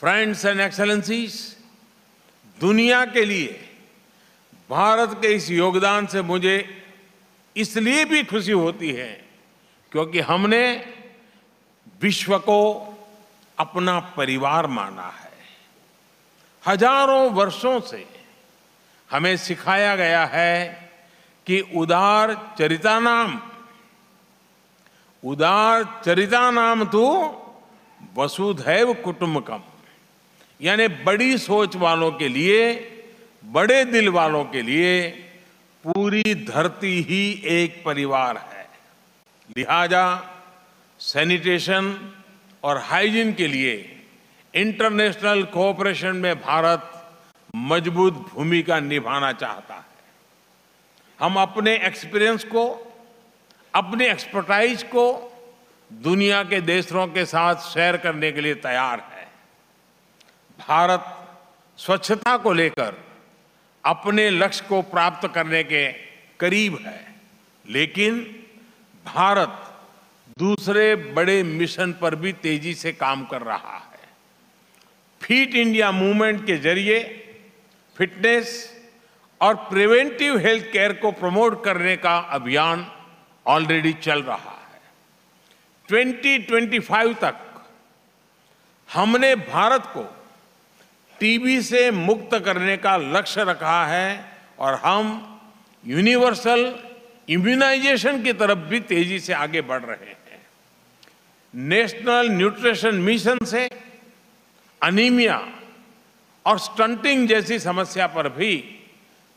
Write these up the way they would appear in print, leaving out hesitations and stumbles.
Friends and excellencies, दुनिया के लिए भारत के इस योगदान से मुझे इसलिए भी खुशी होती है क्योंकि हमने विश्व को अपना परिवार माना है। हजारों वर्षों से हमें सिखाया गया है कि उदार चरिता नाम तो वसुधैव कुटुम्बकम, यानी बड़ी सोच वालों के लिए, बड़े दिल वालों के लिए पूरी धरती ही एक परिवार है। लिहाजा सैनिटेशन और हाइजीन के लिए इंटरनेशनल कोऑपरेशन में भारत मजबूत भूमिका निभाना चाहता है। हम अपने एक्सपीरियंस को, अपने एक्सपर्टाइज को दुनिया के देशों के साथ शेयर करने के लिए तैयार है। भारत स्वच्छता को लेकर अपने लक्ष्य को प्राप्त करने के करीब है, लेकिन भारत दूसरे बड़े मिशन पर भी तेजी से काम कर रहा है। फिट इंडिया मूवमेंट के जरिए फिटनेस और प्रिवेंटिव हेल्थ केयर को प्रमोट करने का अभियान ऑलरेडी चल रहा है। 2025 तक हमने भारत को टीबी से मुक्त करने का लक्ष्य रखा है और हम यूनिवर्सल इम्यूनाइजेशन की तरफ भी तेजी से आगे बढ़ रहे हैं। नेशनल न्यूट्रिशन मिशन से अनीमिया और स्टंटिंग जैसी समस्या पर भी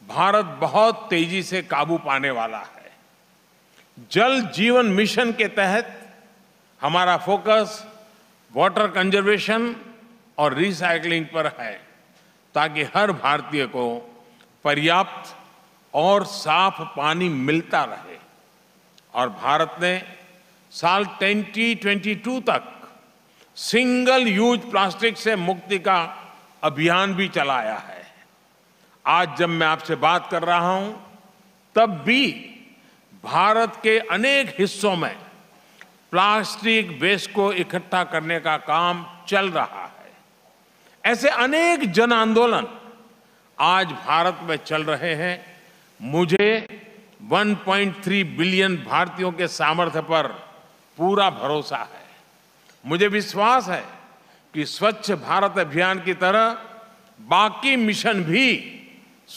भारत बहुत तेजी से काबू पाने वाला है। जल जीवन मिशन के तहत हमारा फोकस वाटर कंजर्वेशन और रिसाइकलिंग पर है, ताकि हर भारतीय को पर्याप्त और साफ पानी मिलता रहे। और भारत ने साल 2022 तक सिंगल यूज प्लास्टिक से मुक्ति का अभियान भी चलाया है। आज जब मैं आपसे बात कर रहा हूं, तब भी भारत के अनेक हिस्सों में प्लास्टिक वेस्ट को इकट्ठा करने का काम चल रहा है। ऐसे अनेक जन आंदोलन आज भारत में चल रहे हैं। मुझे 1.3 बिलियन भारतीयों के सामर्थ्य पर पूरा भरोसा है। मुझे विश्वास है कि स्वच्छ भारत अभियान की तरह बाकी मिशन भी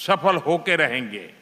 सफल होके रहेंगे।